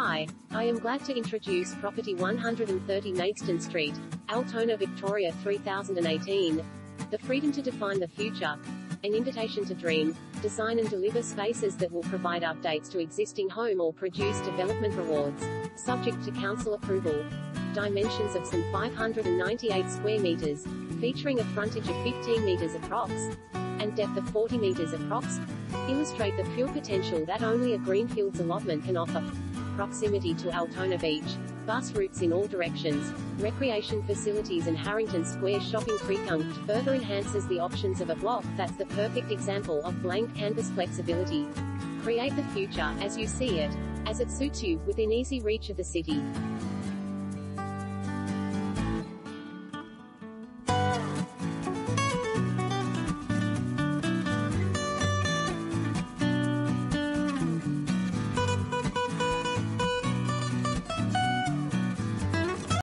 Hi, I am glad to introduce Property 130 Maidstone Street, Altona, Victoria 3018. The freedom to define the future. An invitation to dream, design and deliver spaces that will provide updates to existing home or produce development rewards. Subject to council approval. Dimensions of some 598 square meters, featuring a frontage of 15 meters approx. And depth of 40 meters approx. Illustrate the pure potential that only a Greenfields allotment can offer. Proximity to Altona Beach, bus routes in all directions, recreation facilities and Harrington Square shopping precinct further enhances the options of a block that's the perfect example of blank canvas flexibility. Create the future, as you see it, as it suits you, within easy reach of the city.